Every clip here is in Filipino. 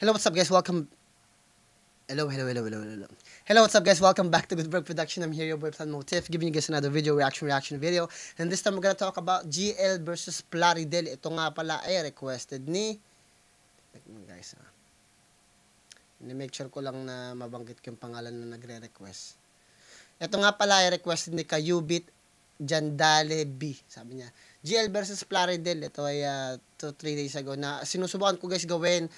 Hello, what's up, guys? Welcome. Hello. Hello, what's up, guys? Welcome back to Goodberg Production. I'm here, your boy PlanMotiff, giving you guys another video, reaction video. And this time, we're gonna talk about GL versus Plaridel. Ito nga pala ay requested ni... guys, ha? Make sure ko lang na mabanggit ko yung pangalan na nagre-request. Ito nga pala ay requested ni Kayubit Jandale B. Sabi niya, GL versus Plaridel, ito ay 2-3 days ago na sinusubukan ko guys gawin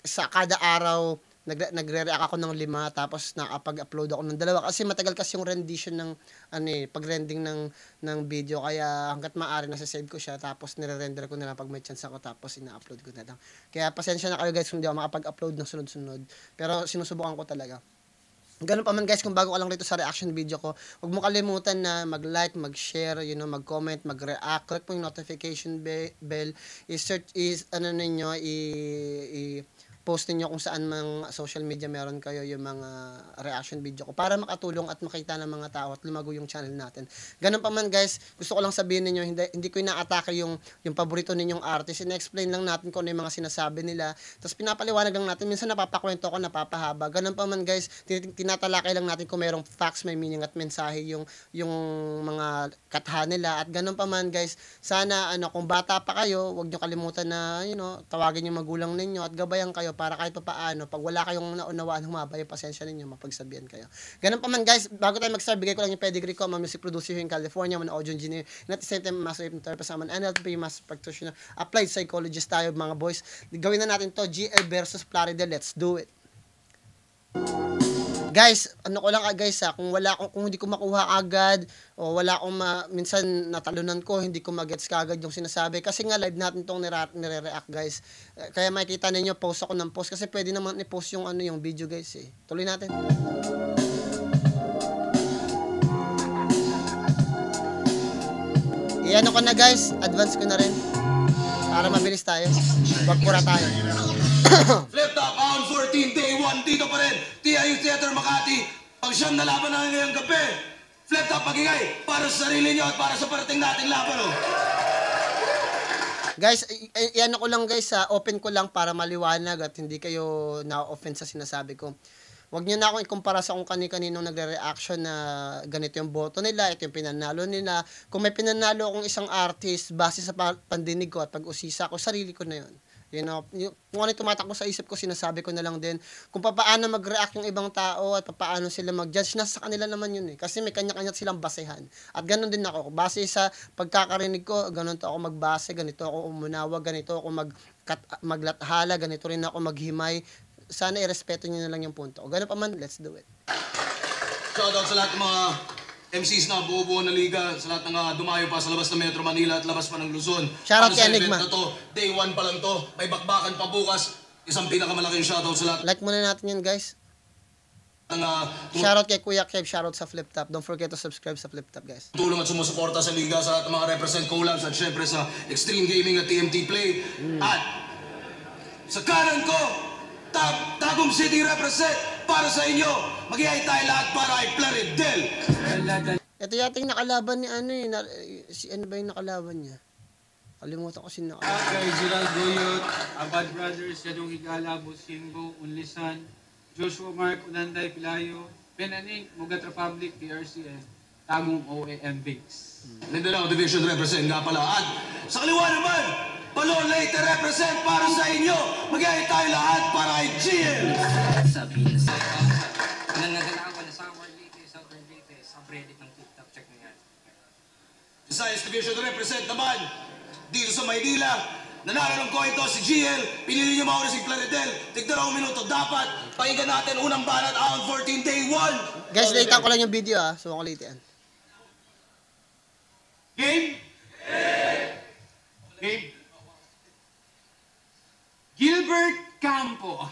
sa kada araw. Nagre-react ako ng 5 tapos nakapag-upload ako ng 2 kasi matagal kasi yung rendition ng ano eh, pag-rending ng video, kaya hangga't maaari nasa-save ko siya tapos nire-render ko na lang pag may chance ako tapos ina-upload ko na lang. Kaya pasensya na kayo guys kung hindi ako makapag-upload ng sunod-sunod, pero sinusubukan ko talaga. Ganun pa man guys, kung bago ka lang rito sa reaction video ko, huwag mo kalimutan na mag-like, mag-share, you know, mag-comment, mag-react. Click mo yung notification bell. I-search, ano ninyo, i-post ninyo kung saan mang social media meron kayo yung mga reaction video ko para makatulong at makita ng mga tao at lumago yung channel natin. Ganun pa man guys, gusto ko lang sabihin ninyo, hindi ko inaatake yung paborito ninyong artist. Ina-explain lang natin kung ano yung mga sinasabi nila. Tapos pinapaliwanag lang natin. Minsan napapakwento ko, napapahaba. Ganun pa man guys, tinatalakay lang natin kung mayroong facts, may meaning at mensahe yung mga katha nila. At ganun pa man guys, sana ano, kung bata pa kayo, huwag nyo kalimutan na, you know, tawagin yung magulang ninyo at gabayan kayo para kahit papaano, pag wala kayong naunawaan, humabay, pasensya ninyo, mapagsabihan kayo. Ganun pa man guys, bago tayo mag-start, bigay ko lang yung pedigree ko. I'm a music producer in California, I'm an audio engineer, and at the same time, master hypnotherapist, I'm an NLP master practitioner, applied psychologist tayo mga boys. Gawin na natin to, GL versus Plaridel, let's do it. Guys, ano ko lang guys ha, kung hindi ko makuha agad o wala akong minsan natalunan ko, hindi ko magets kaagad yung sinasabi kasi nga live natin tong nire-react guys. Kaya makikita ninyo post ako ng post kasi pwede naman i-post yung ano yung video guys eh. Tuloy natin. Iyan ko na guys, advance ko na rin para mabilis tayo. Magpura tayo. FlipTap on 14 day 1 dito pa rin, TIU Theater Makati. Pag siyam na laban na ngayong gabi, FlipTap pag-ingay para sa sarili niyo at para sa parating nating laban. Oh. Guys, iyan ko lang guys, open ko lang para maliwanag at hindi kayo na-offend sa sinasabi ko. Huwag nyo na akong ikumpara sa kung kani-kaninong nagre-reaction na ganito yung boto nila, ito yung pinanalo nila. Kung may pinanalo akong isang artist base sa pandinig ko at pag-usisa ko, sarili ko na yun. You know, kung ano tumatakbo sa isip ko, sinasabi ko na lang din. Kung paano mag-react yung ibang tao at paano sila mag-judge, nasa kanila naman yun eh. Kasi may kanya-kanya silang basehan. At ganun din ako. Base sa pagkakarinig ko, ganun to ako magbase, ganito ako umunawa, ganito ako maglathala, ganito rin ako maghimay. Sana irespeto nyo na lang yung punto. O ganun pa man, let's do it. Shoutout sa lahat ng mga MCs na buo-buo na liga, sa lahat ng dumayo pa sa labas ng Metro Manila at labas pa ng Luzon. Shoutout kay Enigma. Day 1 pa lang to, may bakbakan pa bukas. Isang pinakamalaking shoutout sa lahat. Like muna natin yan guys. Shoutout kay Kuya Kev, shoutout sa FlipTap. Don't forget to subscribe sa FlipTap guys. Tulong at sumusuporta sa liga, sa lahat ng mga represent collabs at syempre sa Extreme Gaming at TMT Play. At sa kanan ko, Dagom City represent para sa inyo. Mag-iay tayo lahat para kay Plaridel. Ito yata yung nakalaban ni ano eh. Si ano ba yung nakalaban niya? Kalimutan ko sino. Kay Gerald Goyot, Abad Brothers, Yadong Higala, Bosingo, Unlisan, Joshua Mark, Unanday Pilayo, Benanink, Mugatra Public, PRCN, Tagong OAMBICS. Mindanao Division represent nga pala. At sa kaliwa naman, Balon later represent para sa inyo. Mag-iay tayo lahat para kay GL. Sabi na sa nanganagawa na sa Marlite, sa Berlite, sa Reddit ng TikTok. Check na yan. Visayas Division represent naman dito sa Maynila. Nanalo ng ito si GL. Pinili niyo mauna si Plaridel. Tignan ang minuto. Dapat pakinggan natin unang banat on 14 day 1. Guys, nakita ko lang yung video ha. So, makulitin. Game? Game? Gilbert Campo,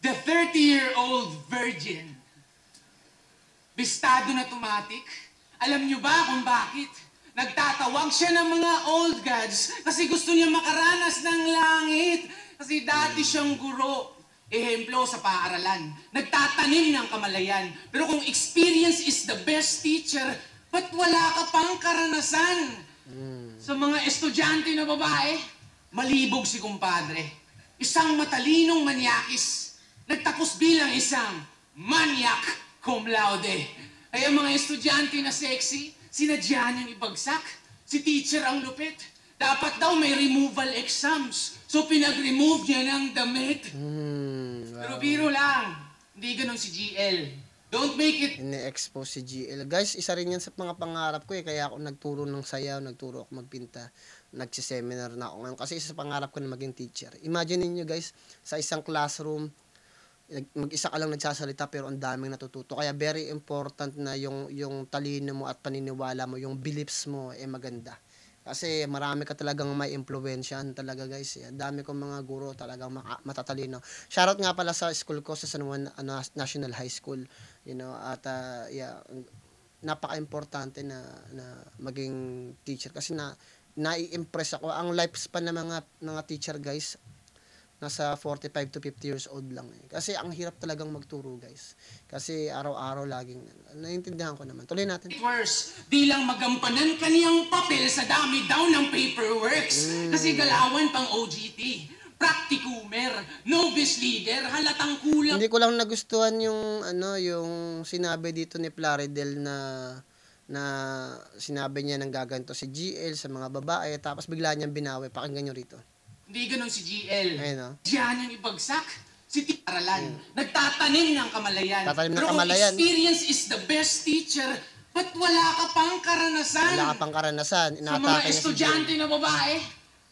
the 30-year-old virgin. Bistado na tumatik. Alam niyo ba kung bakit? Nagtatawag siya ng mga old gods kasi gusto niya makaranas ng langit. Kasi dati siyang guro, ehemplo sa paaralan. Nagtatanim ng kamalayan. Pero kung experience is the best teacher, ba't wala ka pang karanasan? Sa mga estudyante na babae, malibog si kumpadre. isang matalinong manyakis. Nagtapos bilang isang manyak cum laude. Ay ang mga estudyante na sexy, sinadya niyang ibagsak. Si teacher ang lupit. Dapat daw may removal exams. So pinag-remove niya ng damit. Wow. Pero biro lang. Hindi ganun si GL. Don't make it. Ine-expose si GL. Guys, isa rin yan sa mga pangarap ko eh. Kaya ako nagturo ng sayaw, nagturo ako magpinta. Nagsiseminar na ako ngayon. Kasi isa sa pangarap ko na maging teacher. Imagine niyo guys, sa isang classroom, mag-isa ka lang nagsasalita pero ang daming natututo. Kaya very important na yung talino mo at paniniwala mo, yung beliefs mo, eh maganda. Kasi marami ka talagang may impluwensyahan talaga guys. Ang dami kong mga guro talagang matatalino. Shoutout nga pala sa school ko sa San Juan National High School, you know, at yeah, napaka-importante na maging teacher kasi na-impress ako. Ang lifespan ng mga teacher guys nasa 45 to 50 years old lang eh. Kasi ang hirap talagang magturo guys. Kasi araw-araw laging naiintindihan ko naman. Tuloy natin. Worse, di lang magampanan kaniyang papel sa dami daw ng paperworks. Kasi galawan pang OGT, practicumer, novice leader, halatang kulang. Hindi ko lang nagustuhan yung yung sinabi dito ni Plaridel na sinabi niya nang gaganto si GL sa mga babae tapos bigla niyang binawi. Pakinggan niyo rito. Hindi ganun si GL. Ayun, no? Diyan yung ibagsak. Si Taralan. Nagtatanim ng kamalayan. Tatanim ng kamalayan. Pero experience is the best teacher. Ba't wala ka pang karanasan? Wala ka pang karanasan. Sa mga estudyante na babae,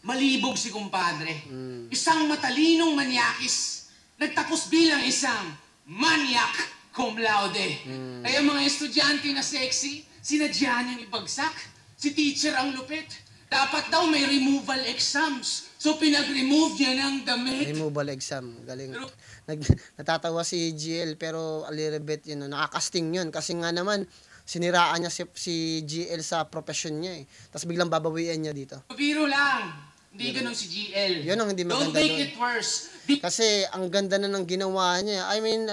malibog si kumpadre. Isang matalinong manyakis. Nagtapos bilang isang manyak cum laude. Kaya mga estudyante na sexy, sinadyan yung ibagsak. Si teacher ang lupit. Dapat daw may removal exams. So, pinag-remove niya ng damit. Removal exam. Galing. Natatawa si GL, pero a little bit, you know, nakakasting yun. Kasi nga naman, siniraan niya si GL sa profession niya eh. Tapos biglang babawian niya dito. Biro lang. Hindi ganun si GL. Yun ang hindi maganda. Don't make it worse. Kasi ang ganda na ng ginawa niya. I mean,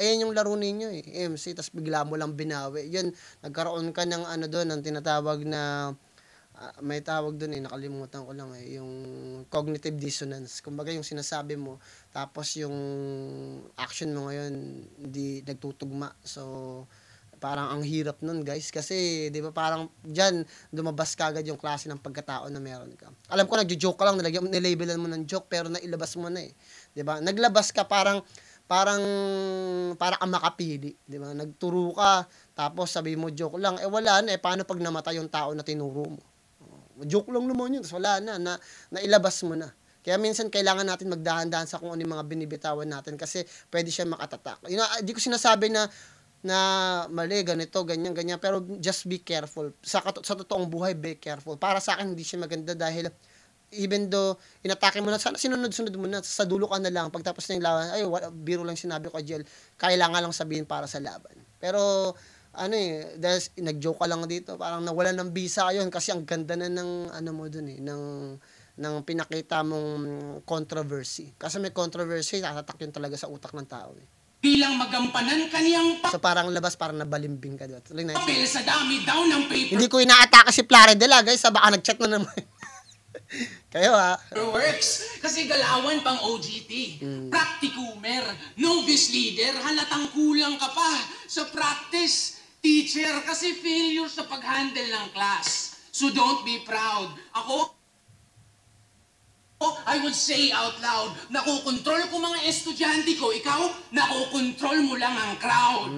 ayan yung laro ninyo eh. MC, tapos bigla mo lang binawi. Yun, nagkaroon ka ng doon, ang tinatawag na... may tawag doon eh, nakalimutan ko lang eh, yung cognitive dissonance. Kumbaga yung sinasabi mo, tapos yung action mo ngayon, hindi nagtutugma. So, parang ang hirap nun guys, kasi di ba parang dyan, dumabas kagad yung klase ng pagkatao na meron ka. Alam ko, nagjo-joke ka lang, nilabelan mo ng joke, pero nailabas mo na eh. Di ba? Naglabas ka parang ang makapili, di ba? Nagturo ka, tapos sabi mo joke lang, eh wala na, eh paano pag namatay yung tao na tinuro mo? Joke lang naman yun, tapos wala na, nailabas mo na. Kaya minsan kailangan natin magdahan-dahan sa kung ano yung mga binibitawan natin kasi pwede siya makatatak. You know, di ko sinasabi na mali, ganito, ganyan, ganyan, pero just be careful. Sa totoong buhay, be careful. Para sa akin, hindi siya maganda dahil even though inatake mo na, sana sinunod-sunod mo na, sa dulo ka na lang. Pagtapos na yung laban, ay, biro lang sinabi ko, Jel, kailangan lang sabihin para sa laban. Pero, dahil nag-joke ka lang dito, parang nawala ng visa yun kasi ang ganda na ng, mo dun eh, ng pinakita mong controversy. Kasi may controversy, natatak yun talaga sa utak ng tao eh. Bilang magampanan kaniyang so parang labas, parang nabalimbing ka doon. Papel sa dami daw ng paper. Hindi ko inaataka si Plaridel guys, baka nag-chat na naman. Kayo works. Kasi galawan pang OGT, practicumer, novice leader, halatang kulang ka pa sa practice. Teacher, kasi failure sa pag-handle ng class. So don't be proud. I would say out loud, nakokontrol ko mga estudyante ko, ikaw, nakokontrol mo lang ang crowd.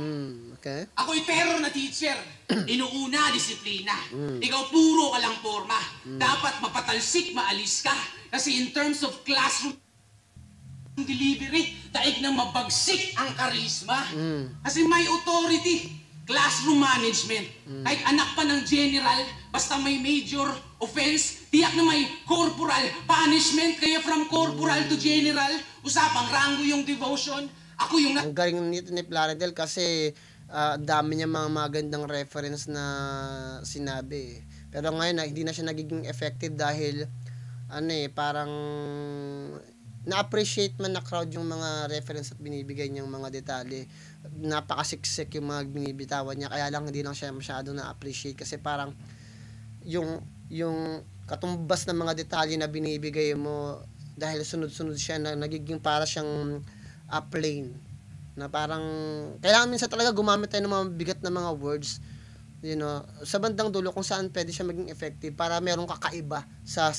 Okay. Ako'y terror na teacher. Inuuna, disiplina. Ikaw puro ka lang forma. Dapat mapatalsik, maalis ka. Kasi in terms of classroom delivery, taig na mabagsik ang karisma. Kasi may authority. Classroom management. Kahit anak pa ng general, basta may major offense, tiyak na may corporal punishment. Kaya from corporal to general, usapang rango yung devotion. Ako yung... Ang galing nito ni Plaridel kasi... dami niya mga magandang reference na sinabi eh. Pero ngayon hindi na siya nagiging effective dahil parang na-appreciate man na crowd yung mga reference at binibigay niyang mga detalye. Napakasiksik yung mga binibitawan niya kaya lang hindi lang siya masyado na-appreciate kasi parang yung katumbas ng mga detalye na binibigay mo dahil sunod-sunod siya na nagiging para siyang plane na parang kailangan minsan talaga gumamit tayo ng mga bigat na mga words, you know, sa bandang dulo kung saan pwede siya maging effective para merong kakaiba sa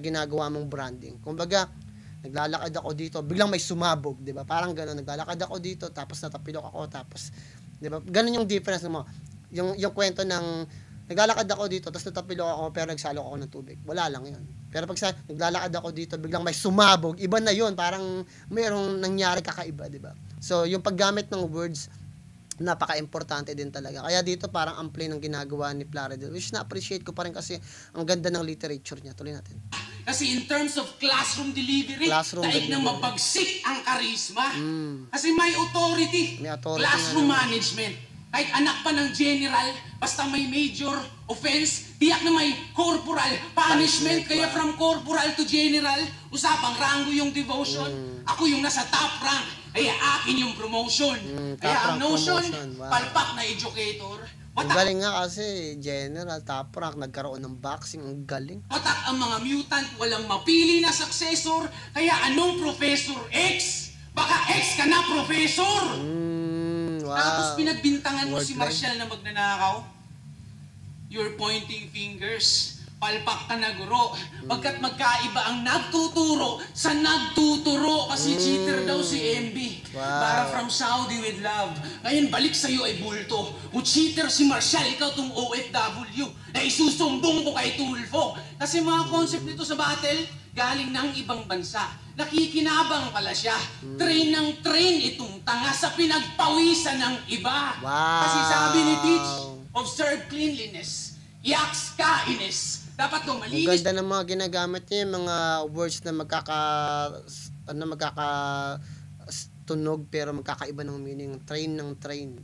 ginagawa mong branding. Kumbaga, naglalakad ako dito, biglang may sumabog, 'di ba? Parang gano'n, naglalakad ako dito, tapos natapilok ako, tapos 'di ba? Ganun yung difference mo. Yung kwento ng naglalakad ako dito, tapos natapilok ako, pero nagsalok ako ng tubig. Wala lang 'yun. Pero pag sa naglalakad ako dito, biglang may sumabog, iba na 'yun, parang mayroong nangyari kakaiba, 'di ba? So, yung paggamit ng words napaka-importante din talaga. Kaya dito parang ang plain ng ginagawa ni Plaridel, which na-appreciate ko pa rin kasi ang ganda ng literature niya. Tuloy natin. Kasi in terms of classroom delivery, daig na mabagsik ang karisma. Kasi may authority, classroom management. Kahit anak pa ng general, basta may major offense, tiyak na may corporal punishment. Kaya from corporal to general, usapang rango yung devotion. Ako yung nasa top rank. Kaya akin yung promotion. Kaya ang notion, wow, palpak na educator. Ang galing nga kasi, General Taprak, nagkaroon ng boxing, ang galing. Patak ang mga mutant, walang mapili na successor. Kaya anong Professor X? Baka X ka na, Professor! Wow. Tapos pinagbintangan mo si Marshall na magnanakaw. You're pointing fingers. Palpak ka na, guro. Pagkat magkaiba ang nagtuturo sa nagtuturo. Kasi cheater daw si MB. Wow. Para from Saudi with love. Ngayon, balik sa'yo ay bulto. O cheater si Marshall, ikaw tong OFW. Na isusumbong ko kay Tulfo. Kasi mga concept nito sa battle, galing ng ibang bansa. Nakikinabang pala siya. Train ng train itong tanga sa pinagpawisan ng iba. Wow. Kasi sabi ni Teach, observe cleanliness. Yaks ka, Ines. Dapat kong malinis. Ang ganda ng mga ginagamit niya, yung mga words na magkakatunog pero magkakaiba ng meaning. Train ng train.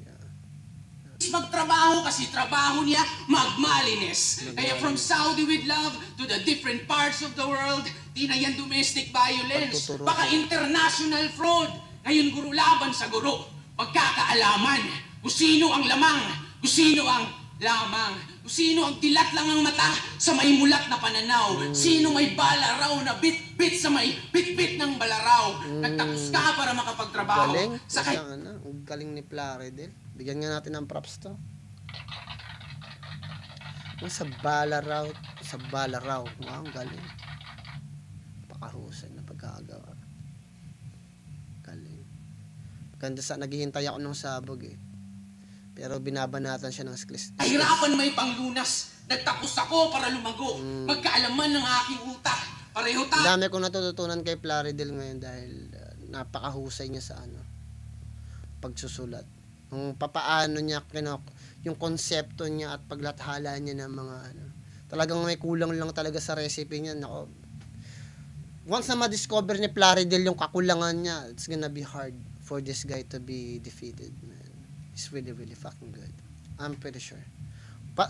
Magtrabaho kasi trabaho niya magmalinis. Kaya from Saudi with love to the different parts of the world, di na yan domestic violence. Baka international fraud. Ngayon guru laban sa guru. Magkakaalaman. Kusino ang lamang. Kusino ang lamang. Sino ang dilat lang ang mata sa may mulat na pananaw? Sino may balaraw na bit-bit sa may bit-bit ng balaraw? Nagtapos ka para makapagtrabaho. Galing. Sakay. Ang galing ni Plaridel. Bigyan nga natin ng props to. Sa balaraw. Sa balaraw. Wow, ang galing. Napakahusan na pagkakagawa. Galing. Ganda sa naghihintay ako ng sabog eh. Pero binabanatan siya ng skills. Nahirapan may panglunas. Nagtapos ako para lumago. Magkaalaman ng aking utak. Pareho tayo. Dami kong natututunan kay Plaridel ngayon dahil napakahusay niya sa ano, pagsusulat. Yung papaano niya, yung konsepto niya at paglathala niya ng mga ano. Talagang may kulang lang talaga sa recipe niya. Nako. Once na ma-discover ni Plaridel yung kakulangan niya, it's gonna be hard for this guy to be defeated. It's really, really fucking good. I'm pretty sure.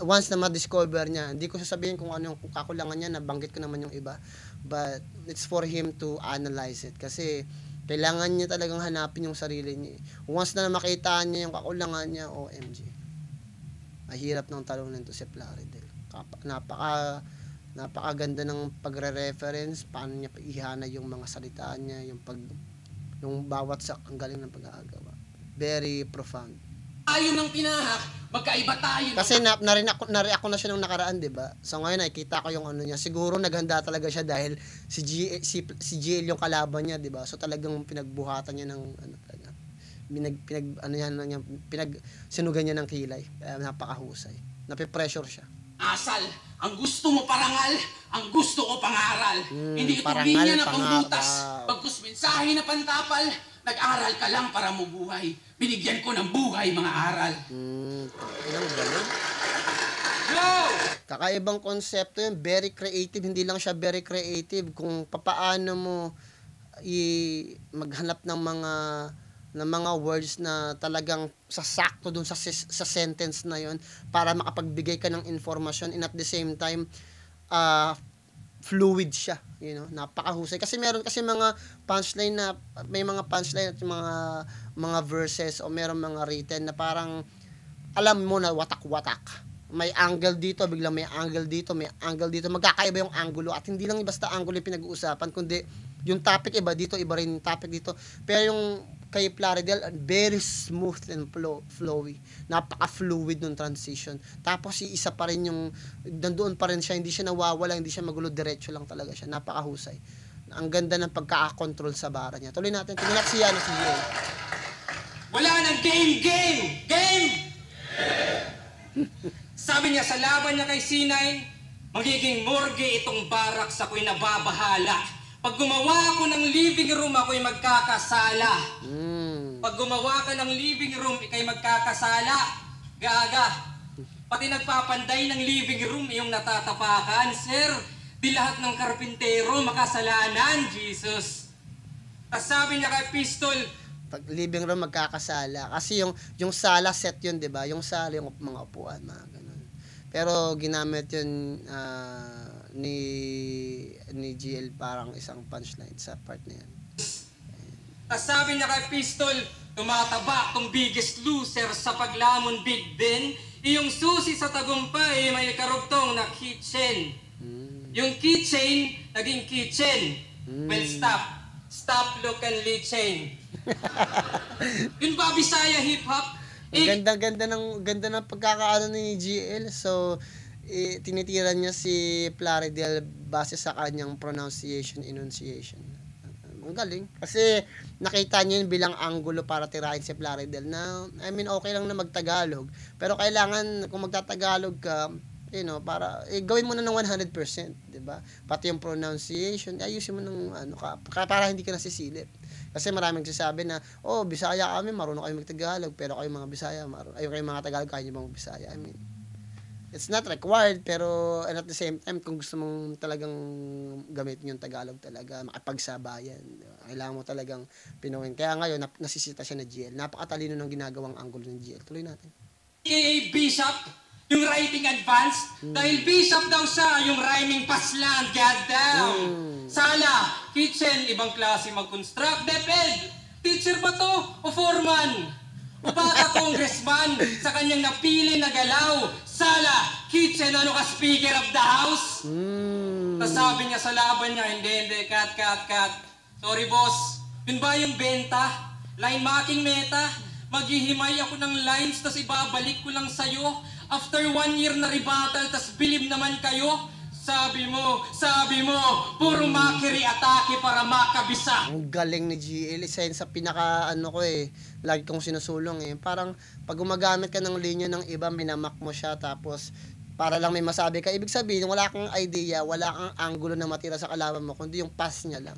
Once na ma-discover niya, hindi ko sasabihin kung ano yung kakulangan niya, nabanggit ko naman yung iba, but it's for him to analyze it. Kasi kailangan niya talagang hanapin yung sarili niya. Once na makita niya yung kakulangan niya, OMG. Mahirap ng talunin to si Plaridel. Napakaganda ng pagre-reference, paano niya ihana yung mga salita niya, yung bawat sak, ang galing ng pag-aagawa. Very profound. Tayo ng pinahak, magkaiba tayo. Kasi nari ako na siya nung nakaraan, diba? So ngayon nakita ko yung ano niya. Siguro naghanda talaga siya dahil si GL yung kalaban niya, diba? So talagang pinagbuhatan niya ng ano talaga. Sinugan niya ng kilay. Napakahusay. Napipressure siya. Asal, ang gusto mo parangal, ang gusto ko pangaral. Hindi ito linya na pangbutas, bagkus mensahe na pantapal. Nag-aral ka lang para mabuhay. Binigyan ko ng buhay, mga aral. Ilang galing. Go! Kakaibang konsepto yun. Very creative. Hindi lang siya very creative. Kung papaano mo maghanap ng mga words na talagang sasakto dun sa sentence na yun para makapagbigay ka ng information and at the same time, fluid siya, you know, napakahusay. Kasi meron kasi mga punchline na, may mga punchline at mga verses o meron mga written na parang, alam mo na watak-watak. May angle dito, biglang may angle dito, magkakaiba yung angulo. At hindi lang basta angulo yung pinag-uusapan, kundi Yung topic iba dito, iba rin topic dito. Pero yung kay Plaridel, very smooth and flowy. Napaka-fluid nung transition. Tapos isa pa rin yung, nandoon pa rin siya, hindi siya nawawala, hindi siya magulo, diretso lang talaga siya. Napakahusay. Ang ganda ng pagka-control sa bara niya. Tuloy natin, tingnan natin siya, ano si GL. Wala nang game! Sabi niya sa laban niya kay Sinay, magiging morgue itong barracks, ako'y nababahala. Pag gumawa ako ng living room, ako'y magkakasala. Pag gumawa ka ng living room, ikay magkakasala. Gaga. Pati nagpapanday ng living room, iyong natatapakan. Sir, di lahat ng karpintero makasalanan, Jesus. Tapos sabi niya kay Pistol, pag living room, magkakasala. Kasi yung sala set yun, di ba? Yung sala, yung mga upuan, mga ganun. Pero ginamit yun, ni GL parang isang punchline sa part na yan. Tapos sabi niya kay Pistol, tumataba tong biggest loser sa paglamon Big Ben. Iyong susi sa tagumpay may karugtong na kitchen. Yung kitchen, naging kitchen. Well, stop. Stop, look, and chain. Yun ba Bisaya hip-hop? Ganda ng pagkakaano ni GL. So, tinitira niya si Plaridel base sa kanyang pronunciation, enunciation. Ang galing. Kasi nakita niya yun bilang angulo para tirahin si Plaridel na, I mean, okay lang na magtagalog. Pero kailangan, kung magtatagalog ka, you know, para, gawin mo na ng 100%, diba? Pati yung pronunciation, ayusin mo ng, ano ka, para hindi ka nasisilip. Kasi maraming sasabi na, oh, Bisaya kami, marunong kayo magtagalog, pero kayo mga Bisaya, kayo mga Tagalog, kayo mga Bisaya, I mean. It's not required, pero at the same time, kung gusto mong talagang gamitin yung Tagalog talaga, makapagsabayan, kailangan mo talagang pinuhin. Kaya ngayon, nasisita siya na GL. Napakatalino ng ginagawang angulo ng GL. Tuloy natin. Bishop, yung writing advanced, dahil Bishop daw siya, yung rhyming paslang, god damn. Sala, kitchen, ibang klase mag-construct, DepEd, teacher ba to o foreman? Baka congressman sa kanyang napili na galaw, sala, kitchen, ano ka, speaker of the house? Sabi niya sa laban niya, hindi, cut. Sorry boss, yun ba yung benta? Line marking meta? Maghihimay ako ng lines, tas ibabalik ko lang sa'yo. After 1 year na rebattle, tas bilib naman kayo. Sabi mo, puro makiri-atake para makabisa. Ang galing ni GL, isa yun sa pinaka, ano ko eh, lagi kong sinusulong eh. Parang, pag gumagamit ka ng linya ng iba, minamak mo siya, tapos, para lang may masabi ka. Ibig sabihin, wala kang idea, wala kang angulo na matira sa kalaban mo, kundi yung pass niya lang.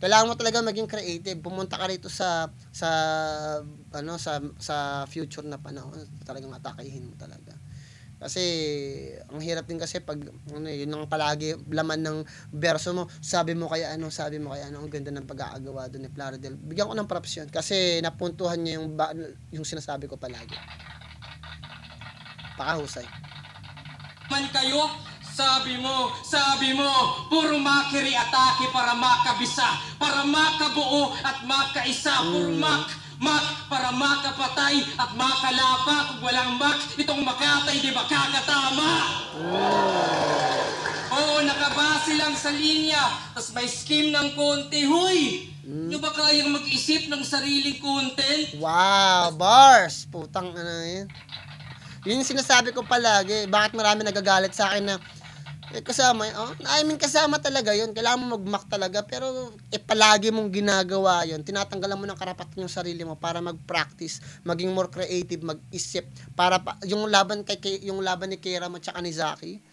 Kailangan mo talaga maging creative. Pumunta ka rito sa future na panahon, talagang atakehin mo talaga. Kasi, ang hirap din kasi pag, ano yun ang palagi, laman ng verso mo, sabi mo kaya ano, ang ganda ng pag-aagawa doon ni Plaridel. Bigyan ko ng props yun, kasi napuntuhan niya yung sinasabi ko palagi. Pakahusay. Man kayo, sabi mo, puro makiri-atake para makabisa, para makabuo at makaisa, puro Mak, para makapatay at makalapa. Kung walang mak, itong Makatay, di ba kakatama? Oo, nakabase lang sa linya. Tapos may scheme ng konti. Huy! Nyo ba kayang mag-isip ng sariling content? Wow, bars! Putang ano yun. Yun sinasabi ko palagi. Bakit marami nagagalit sa akin na kasama, I mean kasama talaga yun, kailangan mo mag-mock talaga, pero palagi mong ginagawa yun, tinatanggalan mo ng karapatan yung sarili mo para mag-practice, maging more creative, mag-isip, para yung laban ni Kiram at saka ni Zaki,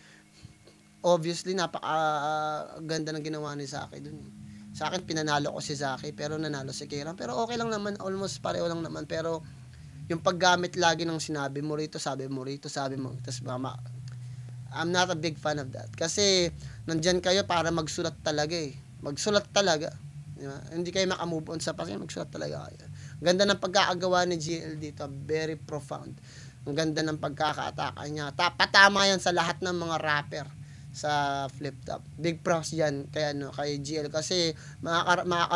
obviously napakaganda ng ginawa ni Zaki dun. Sa akin pinanalo ko si Zaki pero nanalo si Kiram, pero okay lang naman, almost pareho lang naman, pero yung paggamit lagi ng sinabi mo rito, sabi mo, tas mama, I'm not a big fan of that. Kasi, nandyan kayo para magsulat talaga eh. Magsulat talaga. Diba? Hindi kayo makamove on sa pasi, magsulat talaga kayo. Ganda ng pagkakagawa ni GL dito. Very profound. Ang ganda ng pagkakaataka niya. Patama yan sa lahat ng mga rapper sa FlipTap. Big props yan kay GL. Kasi,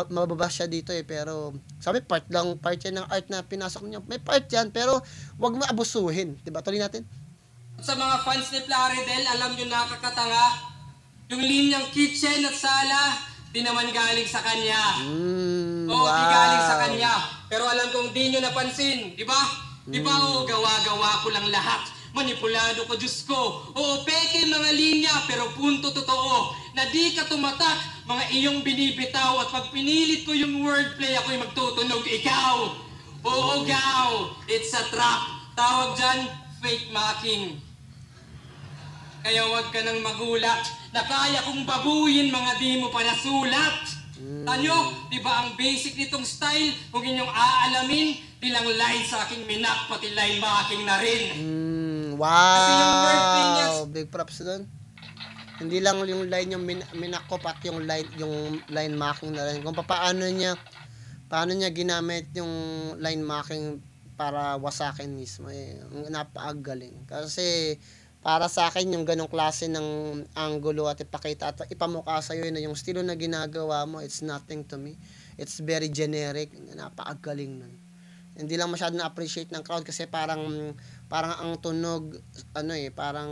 mababas siya dito eh. Pero, sabi, part yan ng art na pinasok niya. May part yan, pero wag mo abusuhin. Diba? Tuloy natin. Sa mga fans ni Plaridel, alam nyo nakakatanga. Yung linyang kitchen at sala, Di naman galing sa kanya. Oo, wow. Di galing sa kanya. Pero alam kong di nyo napansin, di ba? Di ba, oo, gawa-gawa ko lang lahat. Manipulado ko, Diyos ko. Oo, peke mga linya, pero punto totoo. Na di ka tumatak, mga iyong binibitaw. At pag pinilit ko yung wordplay, ako'y magtutunog, ikaw. Oo, gaw. It's a trap. Tawag dyan, fake mocking. Kaya huwag ka nang magulat na kaya kong babuyin mga di mo pa nasulat. Tanyo, di ba ang basic nitong style, kung inyong aalamin, bilang line sa aking minak, pati line mocking na rin. Wow! Kasi yung wordplay niya, big props doon. Hindi lang yung line yung minak ko, pati yung line mocking na rin. Kung paano niya ginamit yung line mocking para wasakin mismo eh. Napakagaling. Kasi para sa akin yung ganong klase ng angulo at ipakita at ipamukha sa'yo na yung estilo na ginagawa mo, it's nothing to me. It's very generic. Napakagaling nun. Hindi lang masyado na-appreciate ng crowd kasi parang ang tunog ano eh, parang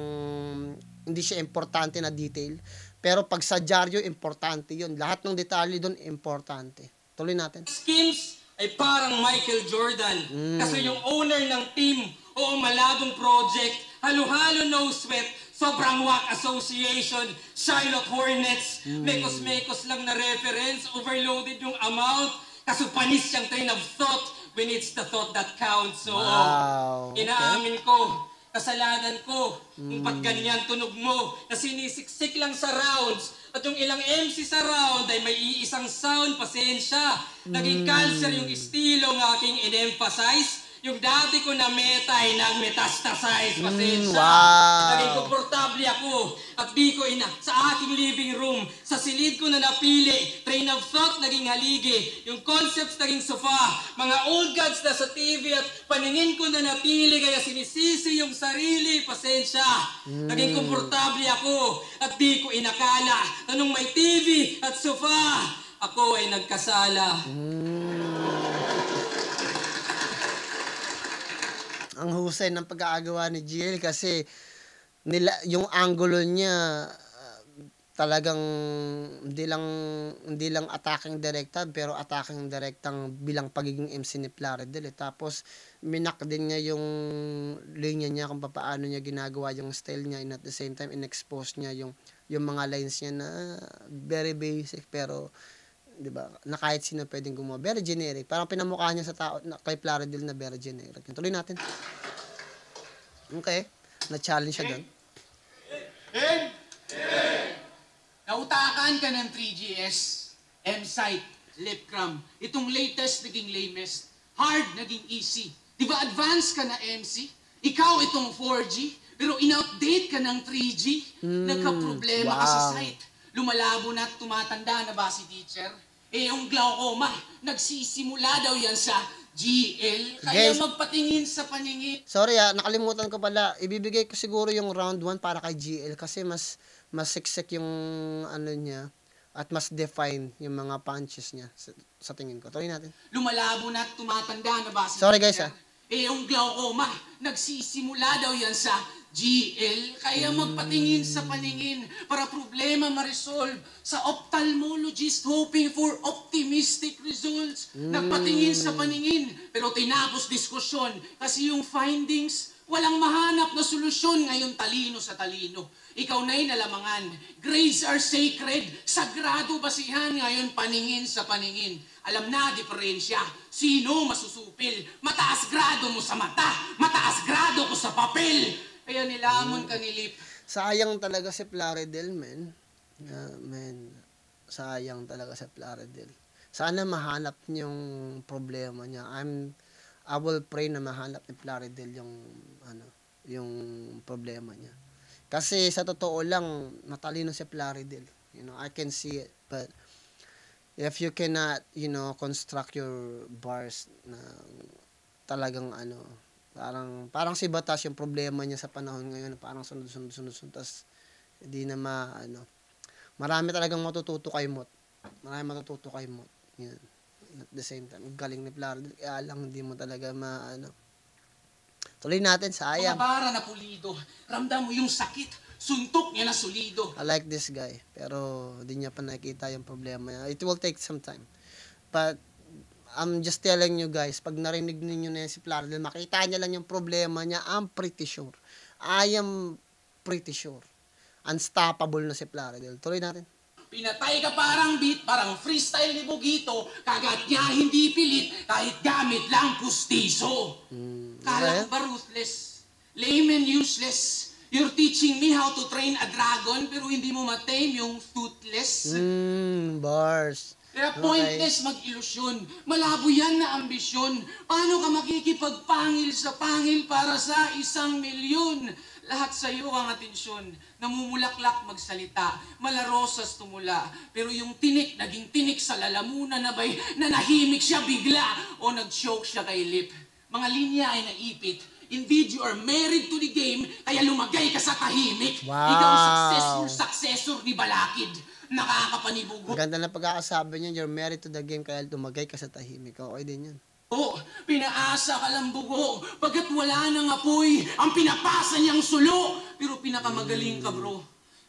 hindi siya importante na detail. Pero pag sa dyaryo, importante yun. Lahat ng detalye doon, importante. Tuloy natin. Schemes ay parang Michael Jordan. Kasi yung owner ng team, oo, malabong project, halo-halo no sweat, sobrang whack association, Charlotte Hornets, mekos-mekos lang na reference, overloaded yung amount, kaso panis siyang train of thought when it's the thought that counts. So, wow. Inaamin ko, kasalanan ko, kung ba't ganyan tunog mo, na sinisiksik lang sa rounds, at yung ilang MC sa round ay may iisang sound, pasensya. Naging cancer yung estilo ng aking in-emphasize. Yung dati ko na meta ay nag-metastasize, pasensya. Wow. Naging komportable ako at di ko sa aking living room. Sa silid ko na napili, train of thought naging haligi. Yung concepts naging sofa. Mga old gods na sa TV at paningin ko na napili kaya sinisisi yung sarili, pasensya. Naging komportable ako at di ko inakala na nung may TV at sofa, ako ay nagkasala. Ang husay ng pag-aagawa ni GL kasi yung angulo niya talagang hindi lang attacking directa pero attacking directang bilang pagiging MC ni Plaridel eh. Tapos minak din niya yung linya niya kung paano niya ginagawa yung style niya and at the same time in-expose niya yung mga lines niya na very basic pero di ba na kahit sino pwedeng gumawa. Very generic. Parang pinamukha niya sa tao na, kay Plaridel na very generic. Tuloy natin. Okay. Na-challenge siya doon. Nautakan ka ng 3GS, M-Site, Lipcram. Itong latest naging lamest. Hard naging easy. Di ba advance ka na MC? Ikaw itong 4G, pero in-update ka ng 3G. Nagka-problema ka sa site. Lumalabo na at tumatanda na ba si teacher? Eh, yung glaucoma, nagsisimula daw yan sa GL. Kaya magpatingin sa paningin. Sorry nakalimutan ko pala. Ibibigay ko siguro yung round 1 para kay GL kasi mas siksik yung ano niya at mas define yung mga punches niya sa tingin ko. Tuloy natin. Lumalabo na at tumatanda na ba si teacher? Sorry guys Eh, yung glaucoma, nagsisimula daw yan sa GL, kaya magpatingin sa paningin para problema ma-resolve sa ophthalmologist hoping for optimistic results. Nagpatingin sa paningin pero tinapos diskusyon kasi yung findings walang mahanap na solusyon ngayon talino sa talino. Ikaw na'y nalamangan. Grades are sacred. Sagrado basihan ngayon paningin sa paningin. Alam na, diferensya. Sino masusupil? Mataas grado mo sa mata. Mataas grado ko sa papel. Kaya nilamon ka nilip. Sayang talaga si Plaridel, man. Sayang talaga si Plaridel. Sana mahanap niyong problema niya. I will pray na mahanap ni Plaridel yung problema niya. Kasi sa totoo lang, matalino si Plaridel. You know, I can see it, but if you cannot, you know, construct your bars na talagang ano, Parang si Batas yung problema niya sa panahon ngayon, parang sunod-sunod tas hindi na ano. Marami talagang matututo kay Mot. Yan. At the same time, galing ni Plaridel, kaya lang hindi mo talaga Tuloy natin, sayang. Para na pulido. Ramdam mo yung sakit. suntok niya na solido. I like this guy, pero hindi niya pa nakikita yung problema niya. It will take some time. But I'm just telling you guys, pag narinig ninyo na si Plaridel, makita niya lang yung problema niya, I'm pretty sure. I am pretty sure. Unstoppable na si Plaridel. Tuloy natin. Pinatay ka parang beat, parang freestyle ni Bogito, kagat niya hindi pilit, kahit gamit lang pustiso. Kala ko ba ruthless? Lame and useless. You're teaching me how to train a dragon, pero hindi mo matame yung toothless. Bars. Kaya pointless mag-ilusyon. Malabo yan na ambisyon. Paano ka makikipagpangil sa pangil para sa 1,000,000? Lahat sa iyo ang atensyon. Namumulaklak magsalita. Malarosas tumula. Pero yung tinik, naging tinik sa lalamunan na bay nanahimik siya bigla o nag-choke siya kay lip. Mga linya ay naipit. Indeed, you are married to the game, kaya lumagay ka sa tahimik. Wow. Ikaw successful successor ni Balakid. Nakakapanibugo. Maganda na pagkakasabi niya, you're married to the game, kaya lumagay ka sa tahimik. Okay din yun. Oo, pinaasa ka lang bugo. Pagkat wala nang apoy, ang pinapasa niyang sulo. Pero pinakamagaling ka bro.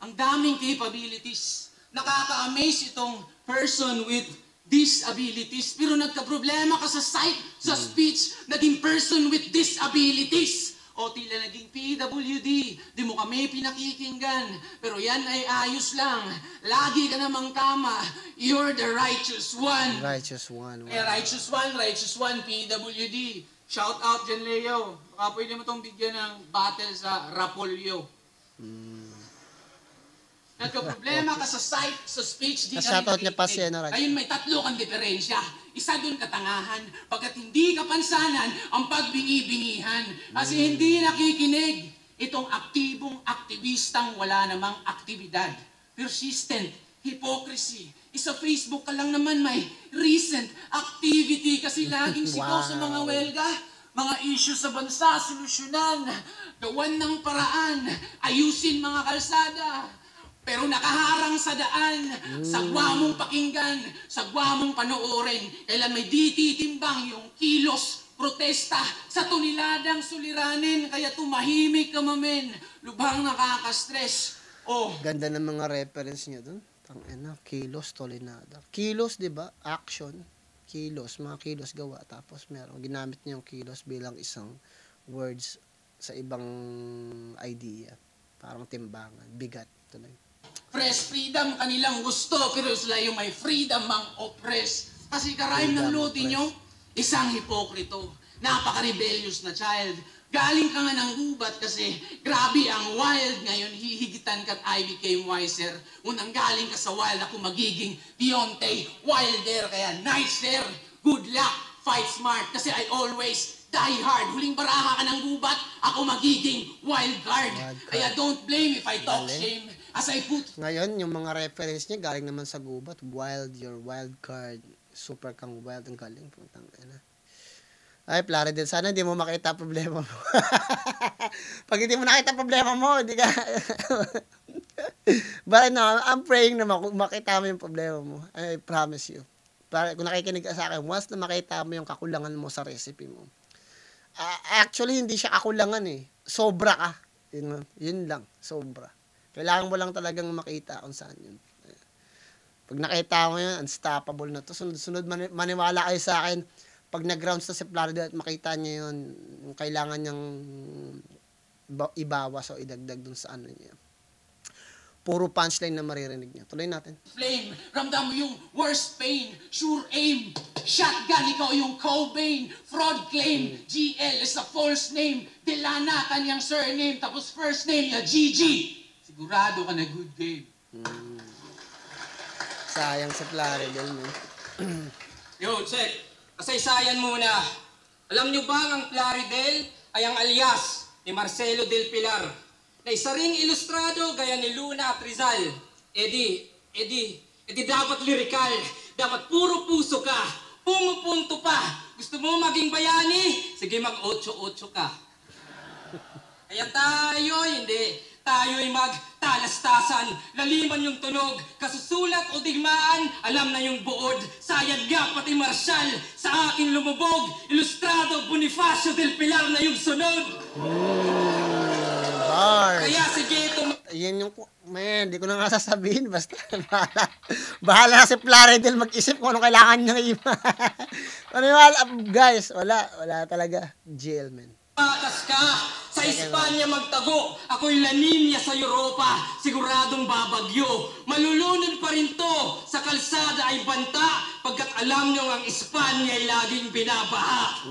Ang daming capabilities. Nakaka-amaze itong person with disabilities. Pero nagka-problema ka sa sight, sa speech, naging person with disabilities. O tila naging PWD, di mo kami pinakikinggan. Pero yan ay ayos lang. Lagi ka namang tama. You're the righteous one. Righteous one. Wow. Eh, righteous one, PWD. Shout out dyan, Leo. Baka pwede mo itong bigyan ng battle sa Rapolyo. Nagka-problema ka sa sight, sa speech, di ka rin nakikinig. Ayun, may tatlo kang diferensya. Isa doon katangahan, pagkat hindi kapansanan ang pagbingi-bingihan. Kasi hindi nakikinig itong aktibong aktivistang wala namang aktibidad. Persistent, hypocrisy. Isa Facebook ka lang naman may recent activity kasi laging sigaw sa mga welga. Mga isyu sa bansa, solusyonan. Gawan ng paraan, ayusin mga kalsada. Pero nakaharang sa daan, sagwa mong pakinggan, sagwa mong panoorin. Kailan may dititimbang yung kilos, protesta sa tuniladang suliranin. Kaya tumahimik ka mamin, lubhang nakaka-stress. Oh. Ganda ng mga reference niya doon. Tangina, kilos, tulinada. Kilos, di ba? Action, kilos, mga kilos gawa. Tapos meron, ginamit niya yung kilos bilang isang words sa ibang idea. Parang timbangan, bigat. Ito na yun. Press freedom, kanilang gusto, pero sila yung may freedom mang oppress. Kasi karayom ng luti nyo, isang hipokrito. Napaka-rebellious na child. Galing ka nga ng gubat kasi grabe ang wild. Ngayon, hihigitan ka't I became wiser. Unang galing ka sa wild, ako magiging Deontay Wilder. Kaya nicer, good luck, fight smart. Kasi I always die hard. Huling baraha ka ng gubat, ako magiging wild card. Kaya don't blame if I talk shame. As I put... Ngayon, yung mga reference niya, galing naman sa gubat. Wild, your wild card. Super kang wild. Ang galing. Puntang, ano. Ay, Plaridel, sana hindi mo makita problema mo. Pag hindi mo nakita problema mo, hindi ka... But no, I'm praying na makita mo yung problema mo. I promise you. Para, kung nakikinig ka sa akin, once na makita mo yung kakulangan mo sa recipe mo. Actually, hindi siya kakulangan eh. Sobra ka. Yun lang. Sobra. Kailangan mo lang talagang makita kung saan yun. Pag nakita mo yun, unstoppable na to. Sunod-sunod, maniwala kayo sa akin. Pag nag-grounds na si Plaridel at makita niya yun, yung kailangan niyang ibawas o idagdag dun sa ano niya. Puro punchline na maririnig niya. Tuloy natin. Flame, ramdam mo yung worst pain. Sure aim, shotgun, ikaw yung Cobain. Fraud claim, GL is a false name. Delana, kanyang surname. Tapos first name niya, GG. Sigurado ka na good game. Sayang sa Plaridel mo. Yo, check. Kasaysayan muna. Alam niyo ba ang Plaridel ay ang alias ni Marcelo Del Pilar na isa ring ilustrado gaya ni Luna at Rizal. Edi dapat lirikal. Dapat puro puso ka. Pumupunto pa. Gusto mo maging bayani? Sige, mag-8-8 ka. Kaya tayo, hindi. Tayo'y magtalastasan, laliman yung tunog, kasusulat o digmaan, alam na yung buod, sayad nga pati marsyal, sa akin lumubog, ilustrado Bonifacio del Pilar na yung sunod. Stars. Kaya sige, ayan yung, man, di ko na nga sasabihin. Basta, bahala. Bahala na si Plaridel mag-isip kung anong kailangan niya ngayon. Maniwala, guys, wala. Wala talaga. GL, man. Patas ka. Sa Espanya magtago. Ako'y La Niña sa Europa. Siguradong babagyo. Malulunod pa rin to. Sa kalsada ay banta. Pagkat alam nyo ang Espanya ay laging binabaha.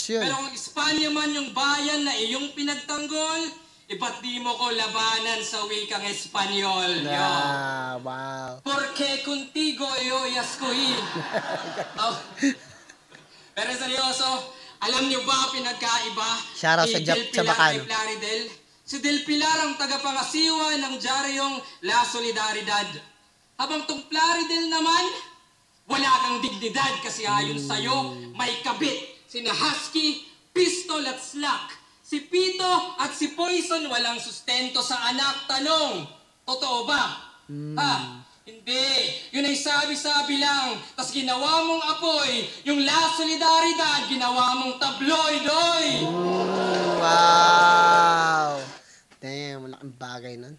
Pero ang Espanya man yung bayan na iyong pinagtanggol, iba't di mo ko labanan sa wikang Espanyol. Yeah, wow. Porque contigo yo yaskuhi. Oh. Pero seryoso, alam niyo ba pinagkaiba? Shoutout sa Del Pilar ni Plaridel. Si Del Pilar ang tagapangasiwa ng diaryong La Solidaridad. Habang tong Plaridel naman, wala kang dignidad kasi ayon sa'yo, may kabit. Sina Husky, Pistol at Slack. Si Pito at si Poison walang sustento sa anak. Tanong, totoo ba? Ha? Hindi. Yun ay sabi-sabi lang. Tapos ginawa mong apoy. Yung La Solidaridad, ginawa mong tabloid, oy! Wow! Damn, malaking bagay nun.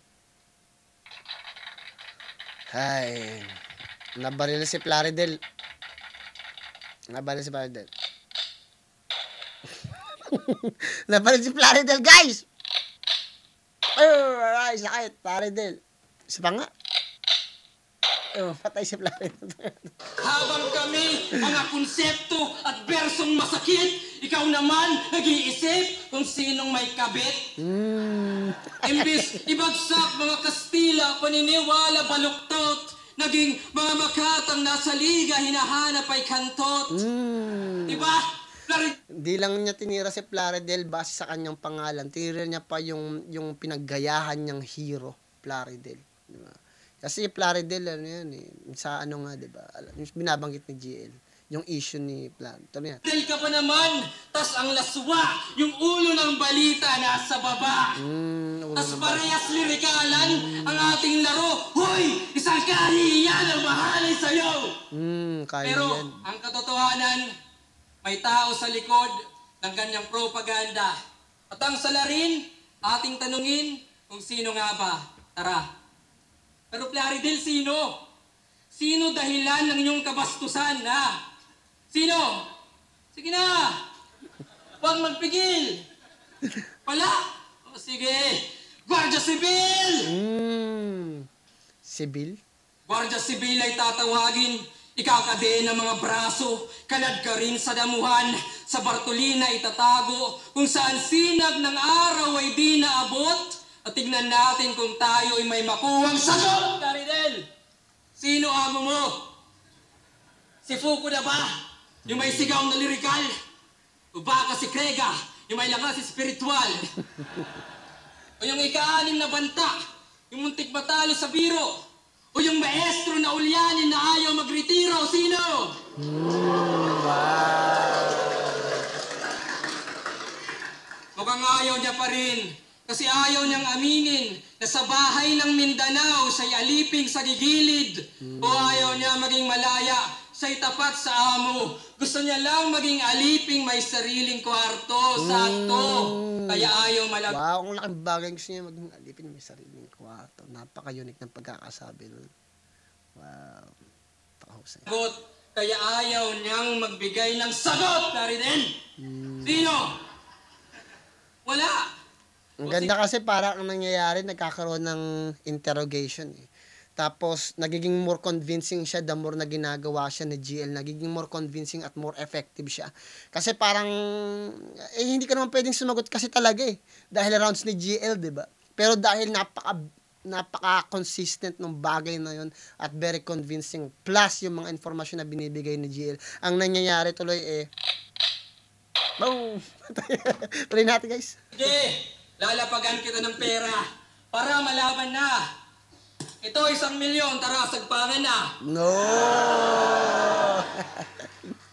Ay. Nabaril si Plaridel. Nabaril si Plaridel. Nabaril si Plaridel, guys! Ay, sakit. Plaridel. Isa pa nga. Patay si Plaridel. Habang kami, mga konsepto at bersong masakit, ikaw naman nag-iisip kung sinong may kabit. Imbis, ibagsak mga Kastila, paniniwala, baluktot, naging mga makatang nasa liga, hinahanap ay kantot. Diba? Hindi lang niya tinira si Plaridel base sa kanyang pangalan. Tinira niya pa yung pinaggayahan niyang hero, Plaridel. Diba? Kasi Plaridel, ano yan eh. Sa ano nga, diba? Binabanggit ni GL. Yung issue ni Plaridel. Ano yan? Plaridel ka pa naman, tas ang laswa, yung ulo ng balita nasa baba. Tas parehas lirikalan ang ating laro. Hoy! Isang kahihiyan ang mahalay sa'yo! Pero, yan. Ang katotohanan, may tao sa likod ng ganyang propaganda. At ang salarin, ating tanungin kung sino nga ba. Tara. Pero Plaridel, sino? Sino dahilan ng inyong kabastusan, ha? Sino? Sige na! Huwag magpigil! Wala! O sige! Guardia Civil! Civil? Guardia Civil ay tatawagin. Ikakadena ng mga braso. Kalad ka rin sa damuhan. Sa Bartolina itatago. Kung saan sinag ng araw ay di naabot. At tignan natin kung tayo ay may makuwang sagot, Plaridel! Sino amo mo? Si Fuko na ba? Yung may sigaw na lirikal? O baka si Krega? Yung may lakas espiritual? O yung ika-anim na banta? Yung muntik matalo sa biro? O yung maestro na ulyanin na ayaw magretiro? Sino? Mukhang ayaw niya pa rin. Kasi ayaw niyang aminin na sa bahay ng Mindanao siya'y aliping sa gigilid. O ayaw niya maging malaya, siya'y tapat sa amo. Gusto niya lang maging aliping may sariling kwarto, sakto. Kaya ayaw malag... Wow, ang laking bagay. Gusto niya maging aliping may sariling kwarto. Napaka-unique ng pagkakasabi nun. Wow. Pakahusay. Kaya ayaw niyang magbigay ng sagot, Plaridel. Sino? Wala. Ang ganda kasi parang ang nangyayari, nagkakaroon ng interrogation eh. Tapos, nagiging more convincing siya the more na ginagawa siya ni GL. Nagiging more convincing at more effective siya. Kasi parang, eh hindi ka naman pwedeng sumagot kasi talaga eh. Dahil rounds ni GL, diba? Pero dahil napaka-consistent ng bagay na yun at very convincing. Plus, yung mga informasyon na binibigay ni GL. Ang nangyayari tuloy eh, boom! Tuloy natin guys. Okay. Lalapagan kita ng pera para malaban na. Ito, 1,000,000. Tara, sagpangan na. No!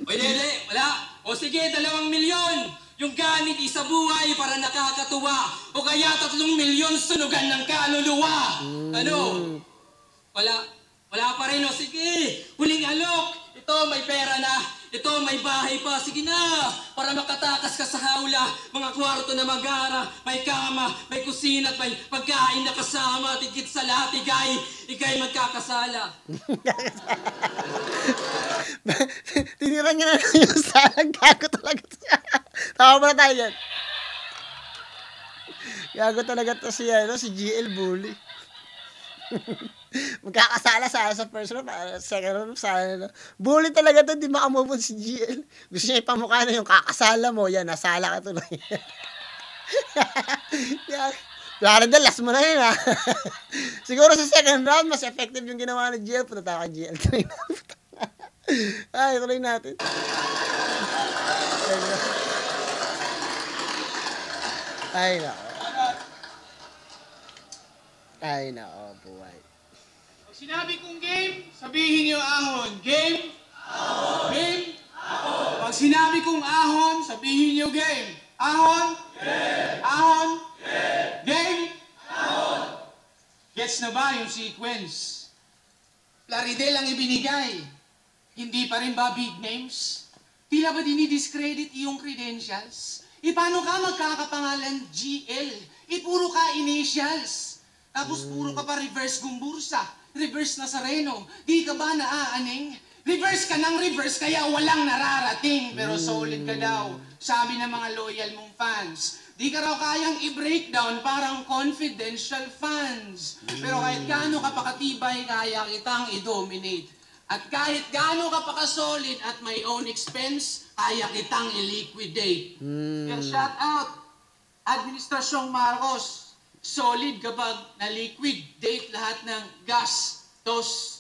Pwede, wala. O sige, 2,000,000. Yung gamit isa buhay para nakakatuwa. O kaya 3,000,000 sunugan ng kaluluwa. Ano? Wala. Wala pa rin. O sige, huling alok. Ito, may pera na. Ito, may bahay pa. Sige na! Para makatakas ka sa hawla. Mga kwarto na magara. May kama, may kusina, at may pagkain na kasama. Tigit sa lahat, igay. Igay magkakasala. Tinira niya na yung salang. Gago talaga siya. Tama ba na tayo yan? Gago talaga to siya. No? Si GL Bully. Magkakasala sana sa first round, second round sana. Bully talaga 'to, di makamove on si GL. Gusto niya ipamukha na yung kakasala mo, yan nasala ka tuloy. Yeah. Plaridel, last mo na yun, ha? Siguro sa second round mas effective yung ginawa ni GL. Punta tayo kay GL. Ay, tuloy natin. Ay na. Ay na, oh boy. Sinabi kong game, sabihin niyo ahon. Game? Ahon. Game? Ahon. Pag sinabi kong ahon, sabihin niyo game. Ahon? Game. Ahon? Game. Game? Ahon. Gets na ba yung sequence? Plaridel ang ibinigay. Hindi pa rin ba big names? Tila ba dinidiscredit yung credentials? E paano ka magkakapangalan GL? E puro ka initials. Tapos puro ka pa reverse gumbursa. Reverse na sa Reno, di ka ba naaaning? Reverse ka ng reverse kaya walang nararating. Pero solid ka daw, sabi ng mga loyal mong fans. Di ka raw kayang i-breakdown, parang confidential fans. Pero kahit gaano ka pakatibay, kaya kitang i-dominate. At kahit gaano ka pakasolid at my own expense, kaya kitang i-liquidate. Kaya shout out, Administrasyong Marcos. Solid kapag na-liquidate lahat ng gastos.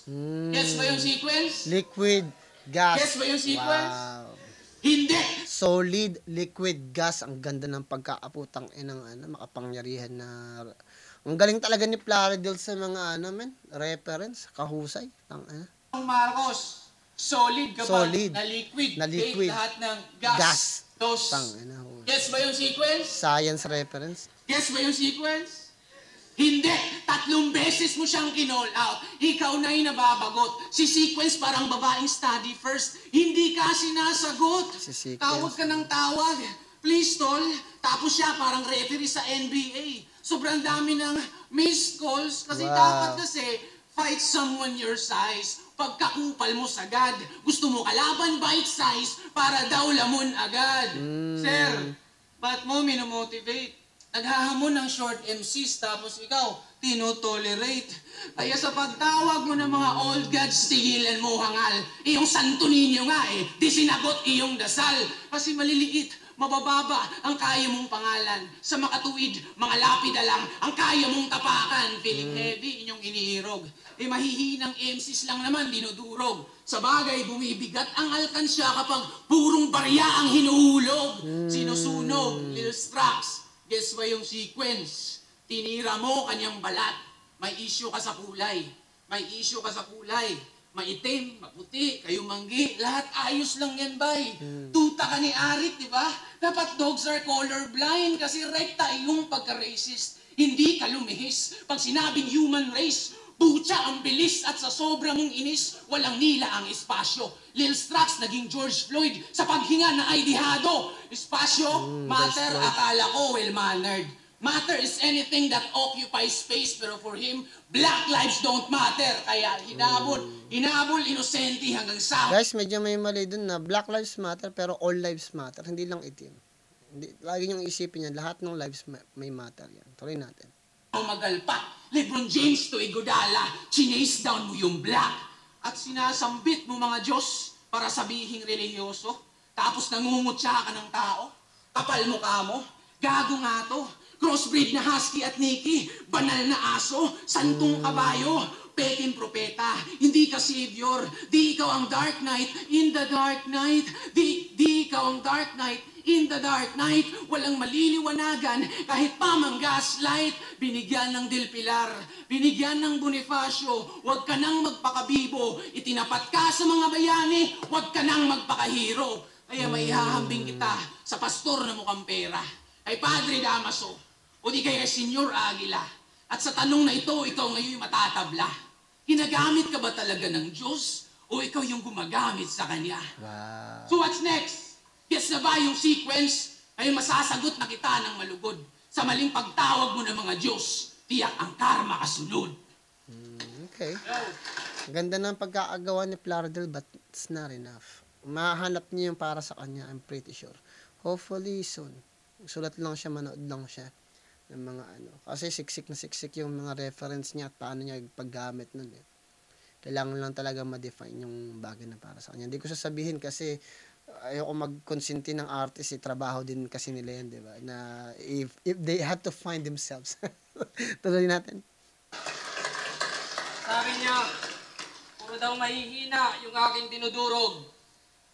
Guess ba yung sequence? Liquid, gas. Guess ba yung sequence? Wow. Hindi. Solid, liquid, gas. Ang ganda ng pagkaaputang inang makapangyarihan na... Ang galing talaga ni Plaridel sa mga reference, kahusay. Marcos, solid kapag na-liquidate lahat ng gastos. Guess ba yung sequence? Science reference. Guess ba yung sequence? Hindi! Tatlong beses mo siyang kinall out. Ikaw na'y nababagot. Si sequence parang babaeng study first. Hindi ka sinasagot. Si tawag ka ng tawag. Please, tol. Tapos siya parang referee sa NBA. Sobrang dami ng missed calls. Kasi dapat kasi fight someone your size. Pagkakupal mo sagad. Gusto mo kalaban bite size para daw lamon agad. Sir, ba't mo minomotivate? Naghahamon ng short MCs, tapos ikaw, tinotolerate. Kaya sa pagtawag mo ng mga old gods, tigilan mo hangal. Iyong santo ninyo nga eh, di sinagot iyong dasal. Kasi maliliit, mabababa ang kaya mong pangalan. Sa makatuwid, mga lapida lang, ang kaya mong tapakan. Feeling heavy, inyong iniirog. Eh mahihinang MCs lang naman, dinudurog. Sa bagay, bumibigat ang alkansya kapag purong barya ang hinuhulog. Sinusunog, little straps. Guess ba yung sequence? Tinira mo kanyang balat. May issue ka sa kulay. May issue ka sa kulay. Maitim, maputi, kayumanggi. Lahat ayos lang yan, bay. Tuta ka ni Arit, di ba? Dapat dogs are colorblind kasi rekta yung pagka-racist. Hindi ka lumihis. Pag sinabing human race, bucha ang bilis at sa sobra mong inis, walang nila ang espasyo. Lil Strax naging George Floyd sa paghinga na ay dihado. Espasyo, matter, akala ko well-mannered. Matter is anything that occupies space, pero for him, black lives don't matter. Kaya hinabol, inosente hanggang sa... Guys, medyo may mali dun na black lives matter, pero all lives matter. Hindi lang itim. Lagi niyong isipin yan, lahat ng lives may matter yan. Tuloy natin. Magalpat, LeBron James to Igodala, chinase down mo yung black at sinasambit mo mga Diyos para sabihing religyoso, tapos nangungutsa ka ng tao, kapal mo ka mo, gago nga to, crossbreed na husky at Nikki, banal na aso, santong kabayo, peking propeta, hindi ka savior, di ikaw ang dark knight, in the dark knight, di ikaw ang dark knight, in the dark night, walang maliliwanagan, kahit pamang gaslight, binigyan ng Del Pilar, binigyan ng Bonifacio, huwag ka nang magpakabibo, itinapat ka sa mga bayani, huwag ka nang magpakahiro. Kaya may hahambing kita sa pastor na mukhang pera, kay Padre Damaso, o di kaya Senyor Aguila, at sa tanong na ito, ikaw ngayon matatabla. Ginagamit ka ba talaga ng Diyos? o ikaw yung gumagamit sa kanya. Wow. So what's next? Yes na ba yung sequence? Ay masasagot na kita ng malugod. Sa maling pagtawag mo ng mga Diyos, tiyak ang karma kasunod. Okay. Ganda ng pagkaagawa ni Plaridel, but it's not enough. Mahanap niyo yung para sa kanya, I'm pretty sure. Hopefully soon. Sulat lang siya, manood lang siya ng mga ano. Kasi siksik na siksik yung mga reference niya at paano niya paggamit nun eh. Kailangan lang talaga ma-define yung bagay na para sa kanya. Hindi ko sasabihin kasi ayoko mag-consinti ng artist, eh, trabaho din kasi nila yan, di ba? Na if they have to find themselves. Tuloy natin. Sabi niya, puro daw mahihina yung aking dinudurog.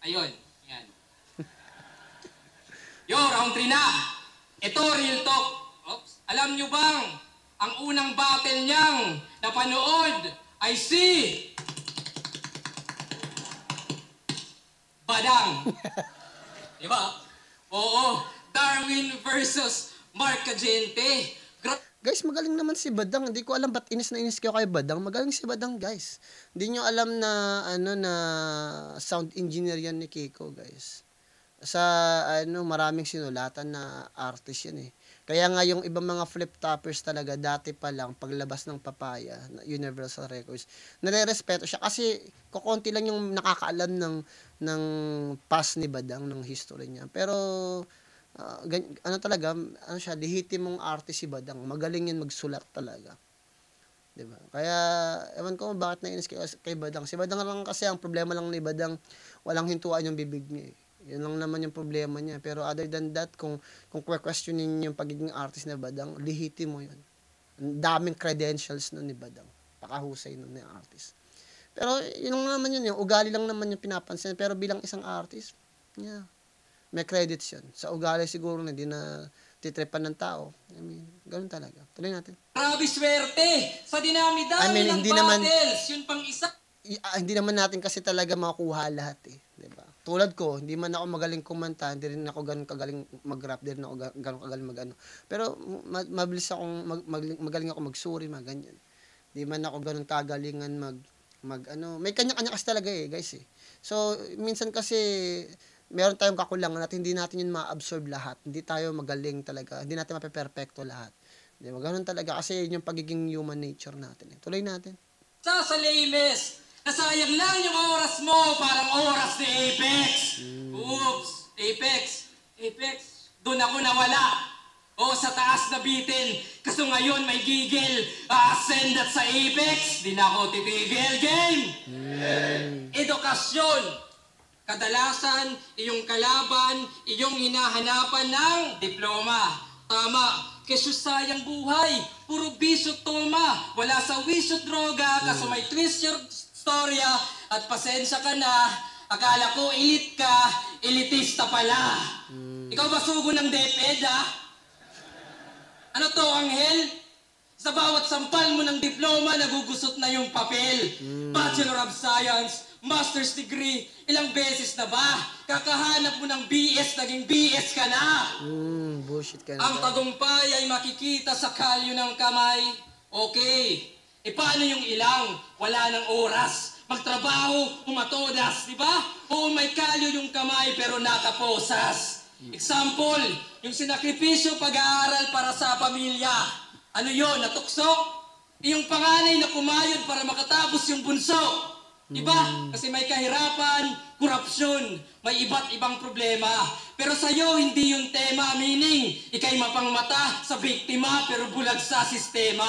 Ayun, yan. Yo, round 3 na. Ito, real talk. Oops. Alam nyo bang, ang unang battle niyang napanood ay si Badang. Diba? Oo. Darwin versus Mark Agente. Guys, magaling naman si Badang. Hindi ko alam ba't inis na inis kayo kay Badang. Magaling si Badang, guys. Hindi nyo alam na, ano, na sound engineer yan ni Kiko, guys. Sa ano, maraming sinulatan na artist yan eh. Kaya nga yung ibang mga flip-toppers talaga dati pa lang paglabas ng Papaya Universal Records, nare-respeto siya kasi kukunti lang yung nakakaalam ng past ni Badang, ng history niya. Pero ano talaga, ano siya, lehitimong artist si Badang. Magaling yan magsulat talaga. 'Di ba? Kaya ewan ko bakit nainis kay Badang. Si Badang lang kasi ang problema lang ni Badang, walang hintuan yung bibig niya. Eh. Yun lang naman yung problema niya. Pero other than that, kung questionin yung pagiging artist na Badang, lihiti mo yun. Ang daming credentials nun ni Badang. Pakahusay nun ni artist. Pero yun lang naman yun. Yung ugali lang naman yung pinapansin. Pero bilang isang artist, yeah, may credits yun. Sa ugali siguro na hindi na titripan ng tao. I mean, ganun talaga. Tuloy natin. Grabe swerte sa dinami-dami ng battles. Yun pang isa. Hindi naman natin kasi talaga makukuha lahat eh. Diba? Tulad ko, hindi man ako magaling kumanta, hindi rin ako ganun kagaling mag-rap, hindi rin ako ganun kagaling mag-ano. Pero mabilis akong, magaling ako magsuri, mga ganyan. Hindi man ako ganun kagalingan mag-ano. May kanya-kanya kasi talaga eh, guys eh. So, minsan kasi, meron tayong kakulangan at hindi natin yun ma-absorb lahat. Hindi tayo magaling talaga, hindi natin mape-perfecto lahat. Hindi mo, ganun talaga kasi yun yung pagiging human nature natin eh. Tuloy natin. Sa lamest! Nasayang lang yung oras mo, parang oras ni Apex. Oops, Apex, doon ako nawala. O sa taas na bitin, kaso ngayon may gigil. Ascend at sa Apex, di na ako titigil, game! Edukasyon. Kadalasan, iyong kalaban, iyong hinahanapan ng diploma. Tama. Kasi sayang buhay, puro bisot toma. Wala sa wisot droga, kaso may twist your storya at pasensya ka na, akala ko elite ka, elitista pala. Ikaw ba sugo ng DepEd, ha? Ano to, Anghel? Sa bawat sampal mo ng diploma, nagugusot na yung papel. Bachelor of Science, Master's Degree, ilang beses na ba? Kakahanap mo ng BS, naging BS ka na. Bullshit ka na. Ang tagumpay ay makikita sa kalyo ng kamay. Okay. E paano yung ilang? Wala ng oras. Magtrabaho, umatodas, di ba? Oo, may kalyo yung kamay pero nakaposas. Example, yung sinakripisyo pag-aaral para sa pamilya. Ano yon? Natukso? Yung panganay na kumayod para makatapos yung bunso. Di ba? Kasi may kahirapan, korupsyon, may iba't ibang problema. Pero sa'yo, hindi yung tema, meaning, ikay mapangmata sa biktima pero bulag sa sistema.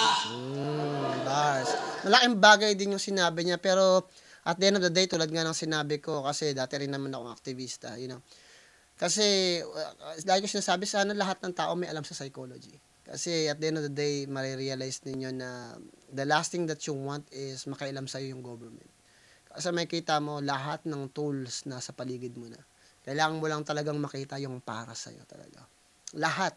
Bars. Malaking bagay din yung sinabi niya, pero at the end of the day, tulad nga ng sinabi ko, kasi dati rin naman akong aktivista, you know. Kasi, dahil ko sinasabi, sana lahat ng tao may alam sa psychology. Kasi at the end of the day, marirealize ninyo na the last thing that you want is makailam sa'yo yung government. Kasi makita mo, lahat ng tools nasa paligid mo na. Kailangan mo lang talagang makita yung para sa'yo talaga. Lahat.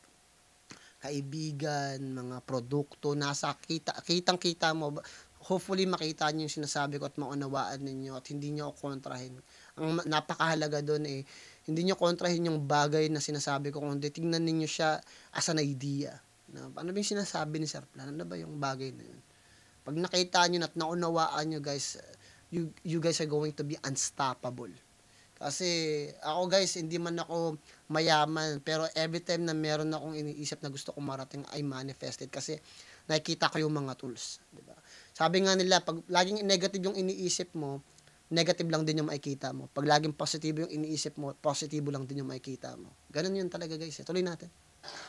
Kaibigan, mga produkto, nasa kitang-kita mo. Hopefully makita niyo yung sinasabi ko at maunawaan ninyo at hindi niyo ako kontrahin. Ang napakahalaga doon eh, hindi niyo kontrahin yung bagay na sinasabi ko, kundi tingnan ninyo siya as an idea. Na, ano ba yung sinasabi ni Sarplana? Ano ba yung bagay na yun? Pag nakita niyo na at naunawaan niyo guys, you guys are going to be unstoppable. Kasi ako guys, hindi man ako mayaman, pero every time na meron akong iniisip na gusto kong marating ay manifested kasi nakikita ko yung mga tools, di ba? Sabi nga nila, pag laging negative yung iniisip mo, negative lang din yung makikita mo. Pag laging positive yung iniisip mo, positibo lang din yung makikita mo. Ganun yun talaga guys. Tuloy natin.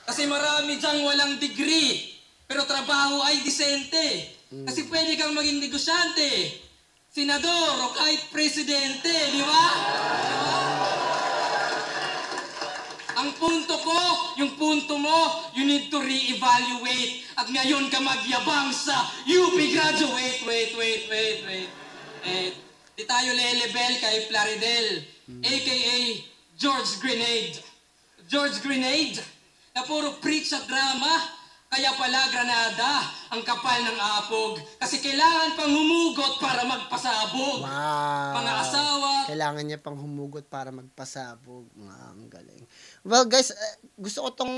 Kasi marami dyang walang degree, pero trabaho ay disente. Kasi pwede kang maging negosyante, senador, o kahit presidente, di ba? Ang punto ko, yung punto mo, you need to re-evaluate. At ngayon ka magyabang sa UP graduate. Wait. Di tayo le-level kay Plaridel, a.k.a. George Grenade. George Grenade, na puro preach at drama, kaya pala Granada ang kapal ng apog. Kasi kailangan pang humugot para magpasabog. Wow. Pang-asawa. Kailangan niya pang humugot para magpasabog. Ang galing. Well guys, gusto ko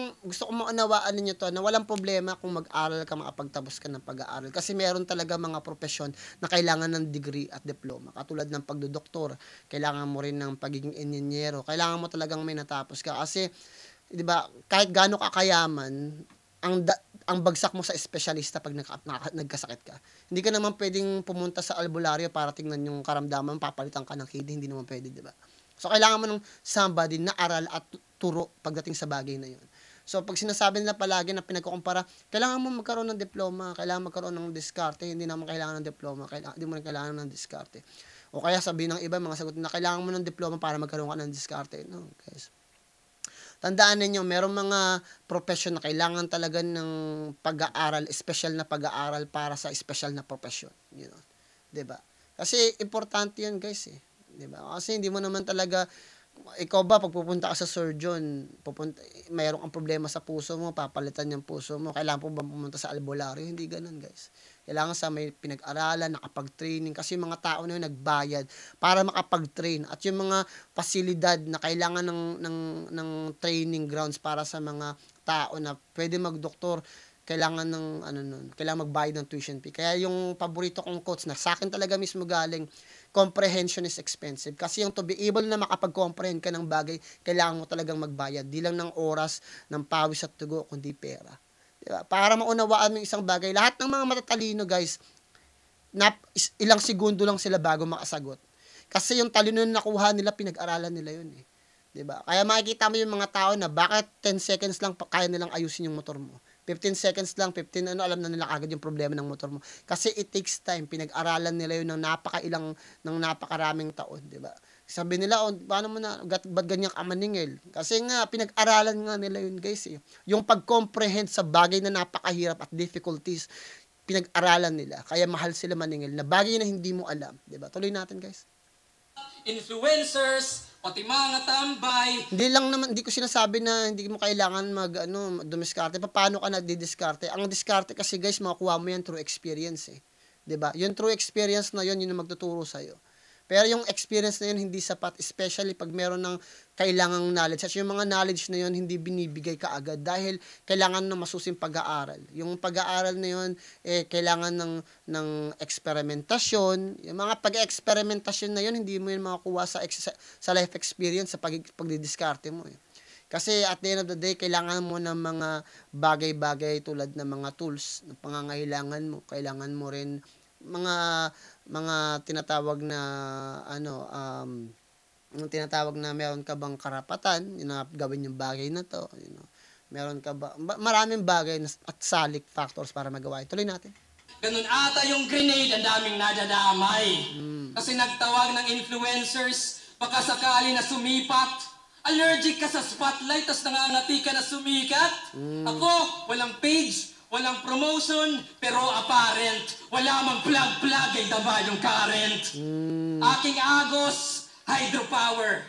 maunawaan ninyo to na walang problema kung mag-aral ka, makapagtapos ka ng pag-aaral. Kasi meron talaga mga profesyon na kailangan ng degree at diploma. Katulad ng pagdodoktor, kailangan mo rin ng pagiging engineer. Kailangan mo talagang may natapos ka. Kasi, di ba, kahit gaano kakayaman, ang bagsak mo sa espesyalista pag nagkasakit ka. Hindi ka naman pwedeng pumunta sa Albolaro para tingnan yung karamdaman, papalitan ka ng kidney, hindi naman pwede, di ba? So, kailangan mo ng somebody na aral at turo pagdating sa bagay na yun. So, pag sinasabi nila palagi na pinagkukumpara, kailangan mo magkaroon ng diploma, kailangan magkaroon ng diskarte, hindi naman kailangan ng diploma, hindi mo rin kailangan ng diskarte. O kaya sabihin ng iba, mga sagot na kailangan mo ng diploma para magkaroon ka ng diskarte. No, guys. Tandaan ninyo, merong mga profession na kailangan talaga ng pag-aaral, special na pag-aaral para sa special na profession. You know? Diba? Kasi importante yun guys eh. Diba? Kasi hindi mo naman talaga, ikaw ba pag pupunta ka sa Sir John, mayroong problema sa puso mo, papalitan yung puso mo, kailangan po ba pumunta sa Albolaro? Hindi ganun guys. Kailangan sa may pinag-aralan, nakapag-training. Kasi yung mga tao na yun nagbayad para makapag-train. At yung mga pasilidad na kailangan ng training grounds para sa mga tao na pwede mag-doktor, kailangan ng kailangan magbayad ng tuition fee. Kaya yung paborito kong coach na sa akin talaga mismo galing, comprehension is expensive. Kasi yung to be able na makapag-comprehend ka ng bagay, kailangan mo talagang magbayad. Di lang ng oras, ng pawis at tugo, kundi pera. Diba? Para maunawaan mo yung isang bagay. Lahat ng mga matatalino guys, ilang segundo lang sila bago makasagot. Kasi yung talino na nakuha nila, pinag-aralan nila yun eh. Diba? Kaya makikita mo yung mga tao na bakit 10 seconds lang kaya nilang ayusin yung motor mo. 15 seconds lang, alam na nila agad yung problema ng motor mo. Kasi it takes time, pinag-aralan nila yun ng napakaraming taon. Diba? Sabi nila, oh, paano mo na, ba't ganyang kamaningil? Kasi nga, pinag-aralan nga nila yun guys eh. Yung pag-comprehend sa bagay na napakahirap at difficulties, pinag-aralan nila. Kaya mahal sila maningil na bagay na hindi mo alam. Diba? Tuloy natin guys. Influencers, pati mga tambay. Hindi ko sinasabi na hindi mo kailangan dumiskarte. Paano ka nagdi-diskarte? Ang diskarte kasi guys, makukuha mo yan through experience eh. Diba? Yung through experience na yun ang magtuturo sa'yo. Pero yung experience na yun hindi sapat, especially pag meron ng kailangang knowledge. At yung mga knowledge na yun hindi binibigay ka agad dahil kailangan na masusin pag-aaral. Yung pag-aaral na yun, kailangan ng eksperimentasyon. Yung mga pag-eksperimentasyon na yun, hindi mo yun makakuha sa life experience, sa pagdidiskarte mo. Kasi at the end of the day, kailangan mo ng mga bagay-bagay tulad ng mga tools na pangangailangan mo. Kailangan mo rin mga tinatawag na meron ka bang karapatan na gawin yung bagay na to, you know? Meron ka ba maraming bagay na, at salik factors para magawa. Tuloy natin. Ganun ata yung Grenade, ang daming nadadamay. Kasi nagtawag ng influencers, baka sakali na sumipat. Allergic ka sa spotlight, tas nangangati ka na sumikat. Ako, walang page, walang promotion, pero apparent. Wala mang plug-plug, ay taba yung current. Aking agos, hydropower.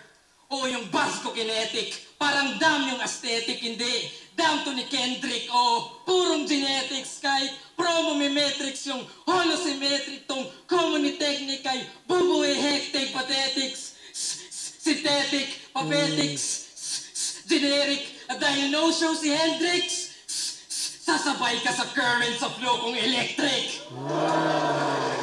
O yung Basco kinetic. Parang dam yung aesthetic, hindi. Dam to ni Kendrick, o purong genetics. Kahit promomimetrics, yung holosymmetric, tong communitechnic, ay bubuhi, hectic, pathetics, synthetic, papetics, generic. At dahil no-show si Hendrix, sasabay ka sa currents of flow kung electric. Wow.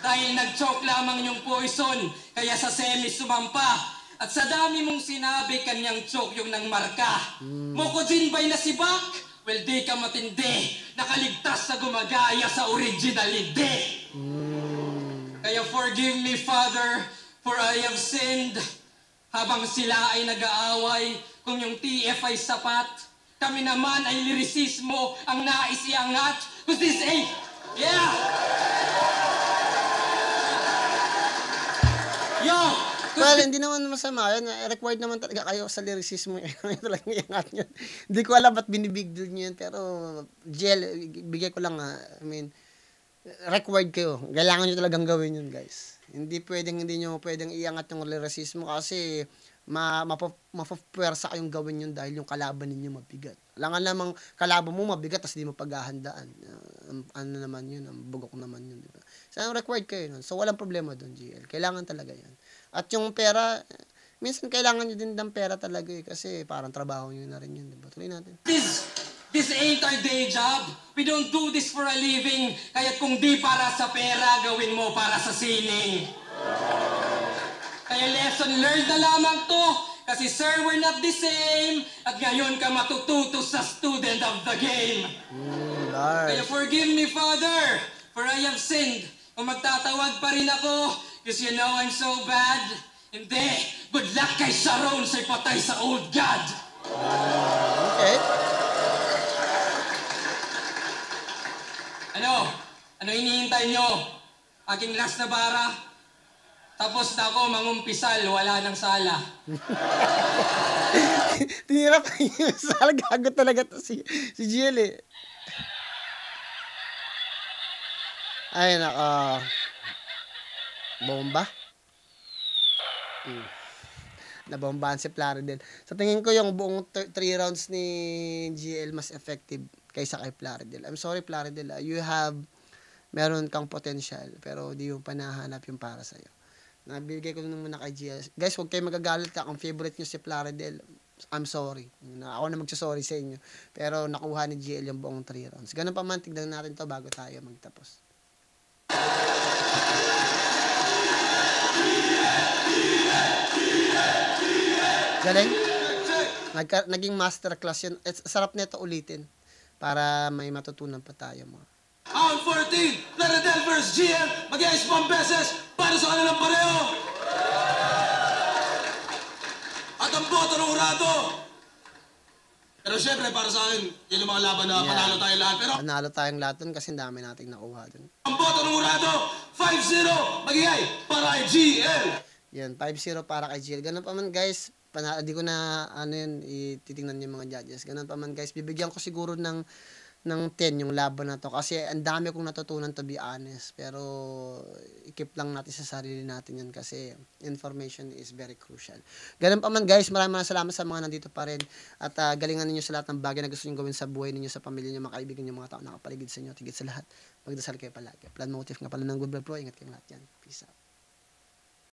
dahil nag-choke lamang yung poison, kaya sa semi sumampa. At sa dami mong sinabi, kanyang choke yung nang marka. Mokojin ba'y nasibak? Well, di ka matindi. Nakaligtas na gumagaya sa originality. Kaya forgive me, Father, for I have sinned. Habang sila ay nag-aaway, kung yung TF ay sapat, kami naman ay lirisismo ang nais iangat. Who's this eh? Yeah! Yo! Well, hindi naman masama. Yan, required naman talaga kayo sa lyricism. Hindi ko alam ba't binibigdil nyo yun. Pero, GL, bigay ko lang. I mean, required kayo. Kailangan nyo talagang gawin yun, guys. Hindi nyo pwedeng iangat yung lyricism kasi mapapwersa kayong gawin yun dahil yung kalaban ninyo mabigat. Alangan namang kalaban mo mabigat tapos di mo paghahandaan. Ano naman yun? Ang bugok naman yun. Diba? So, required kayo nun. So, walang problema dun, GL. Kailangan talaga yan. At yung pera, minsan kailangan nyo din ng pera talaga eh, kasi parang trabaho nyo na rin yun, diba? Tuloy natin. This ain't our day job. We don't do this for a living. Kaya kung di para sa pera, gawin mo para sa sining. Kaya lesson learned na lamang to. Kasi sir, we're not the same. At ngayon ka matututo sa student of the game. Nice. Kaya forgive me, Father, for I have sinned. Kung magtatawag pa rin ako, because you know I'm so bad. Hindi. Good luck kay Sharon sa patay sa old god. Okay. Ano? Ano hinihintay nyo? Aking last na bara? Tapos na ako mangumpisal, wala nang sala. Tinira pa yung sala. Gago talaga to si GL eh. Ay, naka... Bomba? Nabombahan si Plaridel. Sa tingin ko yung buong 3 rounds ni GL mas effective kaysa kay Plaridel. I'm sorry Plaridel, you have meron kang potential pero di yung panahanap yung para sa'yo. Nabigay ko nung muna kay GL. Guys, huwag kayo magagalit ka kung favorite nyo si Plaridel. I'm sorry. Ako na magsasorry sa inyo. Pero nakuha ni GL yung buong 3 rounds. Ganun pa man, tignan natin to bago tayo magtapos. Galing. Naging masterclass yun. Sarap nito ulitin para may matutunan pa tayo mo. Round 14, Plaridel vs. GL. Mag-iis pang beses para sa kanilang pareho. At ang boto ng urado. Pero syempre para sa akin, yun yung mga laban na panalo tayo lahat. Pero panalo tayong lahat dun kasi dami nating nakuha dun. Ang boto ng urado, 5-0. Mag-iay para kay GL. Yan, 5-0 para kay GL. Ganun pa man guys. Hindi ko na ano yun, ititingnan yung mga judges. Ganun pa man guys, bibigyan ko siguro ng 10 yung laban na to. Kasi ang dami kong natutunan to be honest. Pero i-keep lang natin sa sarili natin yun kasi information is very crucial. Ganun pa man guys, maraming salamat sa mga nandito pa rin. At galingan ninyo sa lahat ng bagay na gusto nyo gawin sa buhay ninyo, sa pamilya nyo, mga kaibigan nyo, mga tao nakapaligid sa inyo, tigit sa lahat. Magdasal kayo palagi. Plan Motive nga pala ng Goodberg Pro. Ingat kayong lahat yan. Peace out.